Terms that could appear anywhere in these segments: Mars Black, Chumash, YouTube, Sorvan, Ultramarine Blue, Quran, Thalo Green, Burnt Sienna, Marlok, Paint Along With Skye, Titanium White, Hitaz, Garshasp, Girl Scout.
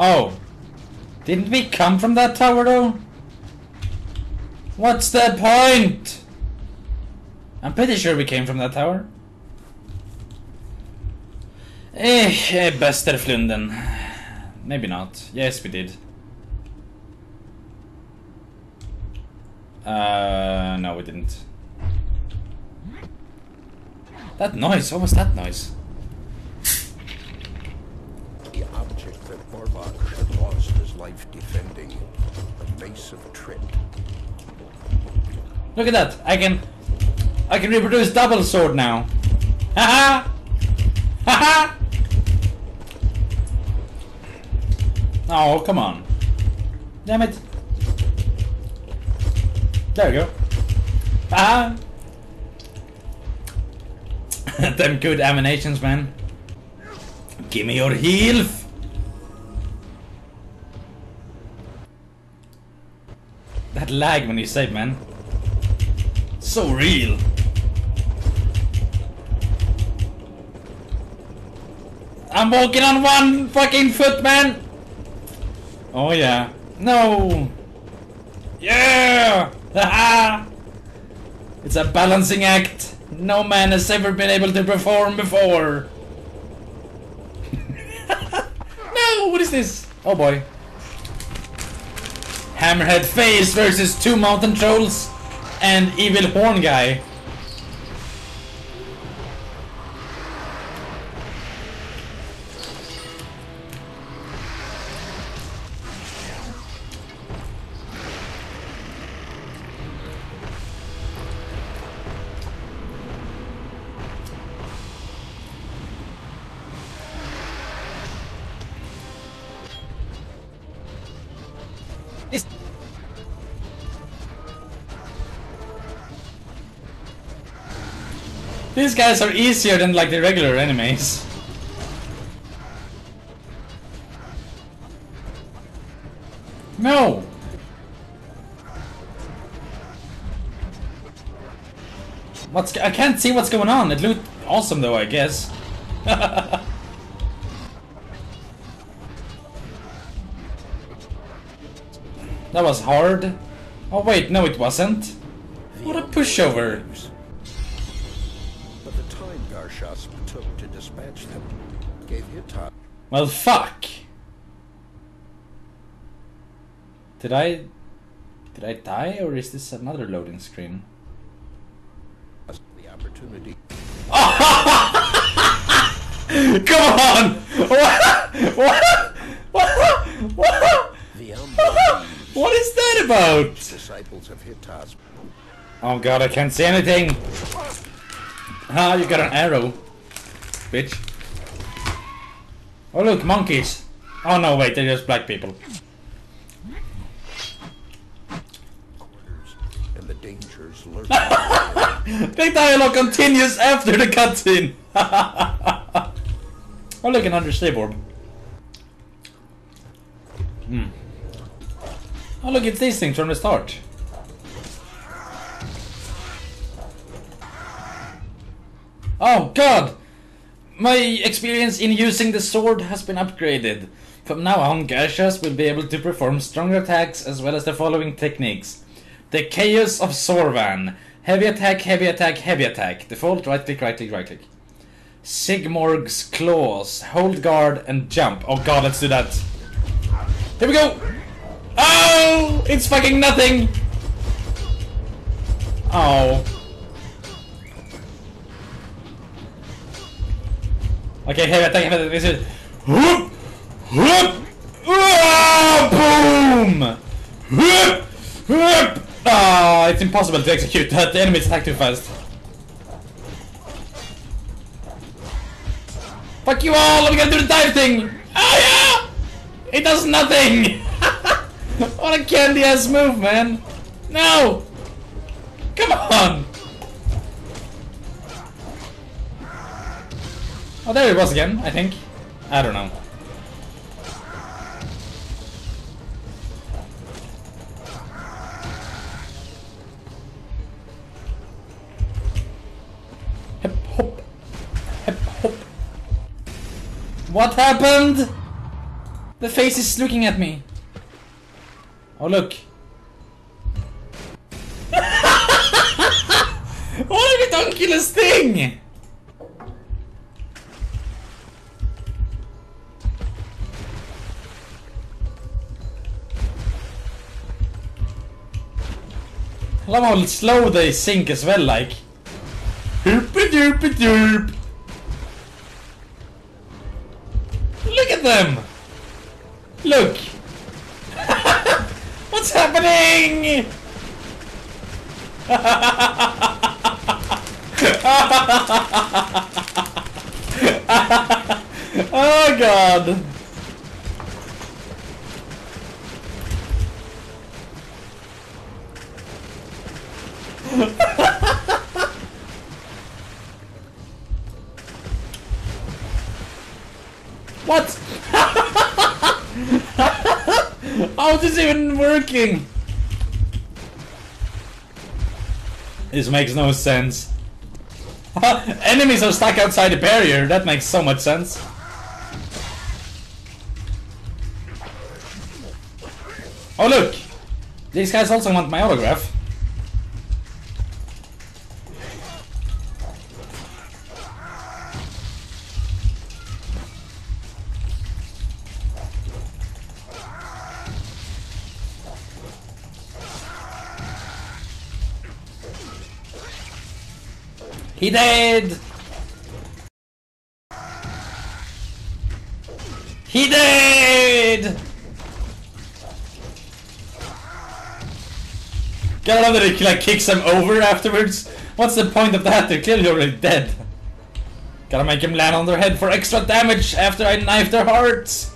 Oh. Didn't we come from that tower though? What's the point? I'm pretty sure we came from that tower. Eh, Besterflunden. Maybe not. Yes, we did. No, we didn't. That noise, what was that noise? The object that Marlok had lost his life defending, a base of trip. Look at that! I can reproduce double sword now. Haha! Haha! Oh, come on. Damn it. There we go. Ah! Them good emanations, man. Give me your heal! That lag when you save, man. So real. I'm walking on one fucking foot, man. Oh yeah. No. Yeah. Haha. It's a balancing act no man has ever been able to perform before. No. What is this? Oh boy. Hammerhead face versus two mountain trolls and evil horn guy. These guys are easier than like the regular enemies. No! I can't see what's going on. It looked awesome though, I guess. That was hard. Oh wait, no it wasn't. What a pushover. Garshasp took to dispatch them, gave Hitaz. Well, fuck! Did I die, or is this another loading screen? The opportunity. Come on! What is that about? Disciples of Hitaz. Oh god, I can't see anything. Ah, you got an arrow, bitch. Oh look, monkeys. Oh no, wait, they're just black people. And the dangers lurk. The dialogue continues after the cutscene. Oh look, an undersea orb. Hmm. Oh look, it's these things from the start. Oh god! My experience in using the sword has been upgraded. From now on, Garshasp will be able to perform stronger attacks as well as the following techniques. The Chaos of Sorvan. Heavy attack, heavy attack, heavy attack. Default, right click, right click, right click. Sigmorg's Claws. Hold guard and jump. Oh god, let's do that. Here we go! Oh! It's fucking nothing! Oh. Okay, heavy attack, heavy attack. Whoop! Whoop! Boom! Whoop! Whoop! Ah, it's impossible to execute that. The enemies attack too fast. Fuck you all! I'm gonna do the dive thing! Ah, yeah! It does nothing! What a candy ass move, man! No! Come on! Oh, there it was again, I think. I don't know. Hip hop. Hip hop. What happened? The face is looking at me. Oh, look. What a ridiculous thing! I love how slow they sink as well, like. Hoop-a-doop-a-doop. Look at them! Look! What's happening? Oh god! What? How is this even working? This makes no sense. Enemies are stuck outside the barrier. That makes so much sense. Oh look! These guys also want my autograph. He did! He did! God, I love that it like kicks him over afterwards. What's the point of that? They're clearly already dead. Gotta make him land on their head for extra damage after I knife their hearts.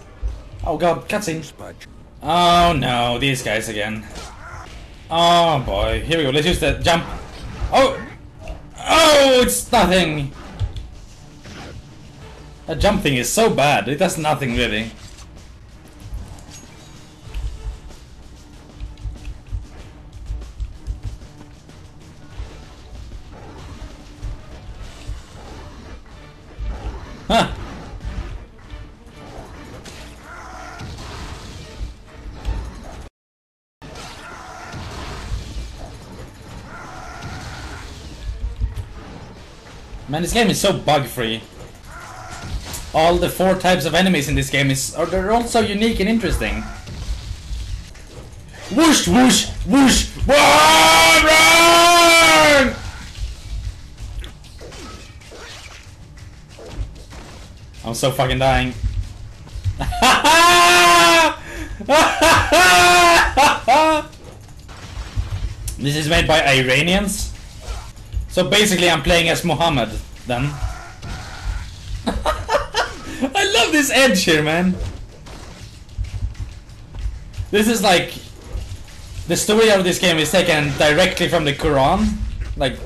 Oh god, cutscene. Oh no, these guys again. Oh boy, here we go, let's use that jump. Oh! Oh, it's nothing! That jump thing is so bad, it does nothing really. Huh! Man, this game is so bug-free. All the 4 types of enemies in this game are all so unique and interesting. Whoosh, whoosh, whoosh, run! I'm so fucking dying. This is made by Iranians. So basically I'm playing as Muhammad, then. I love this edge here, man. This is like... The story of this game is taken directly from the Quran. Like,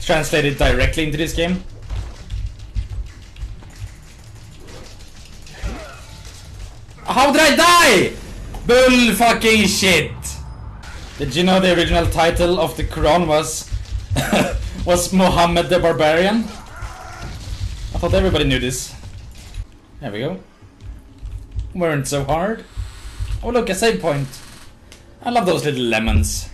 translated directly into this game. How did I die? Bull fucking shit. Did you know the original title of the Quran was... was Muhammad the Barbarian? I thought everybody knew this. There we go. Weren't so hard. Oh look, a save point. I love those little lemons.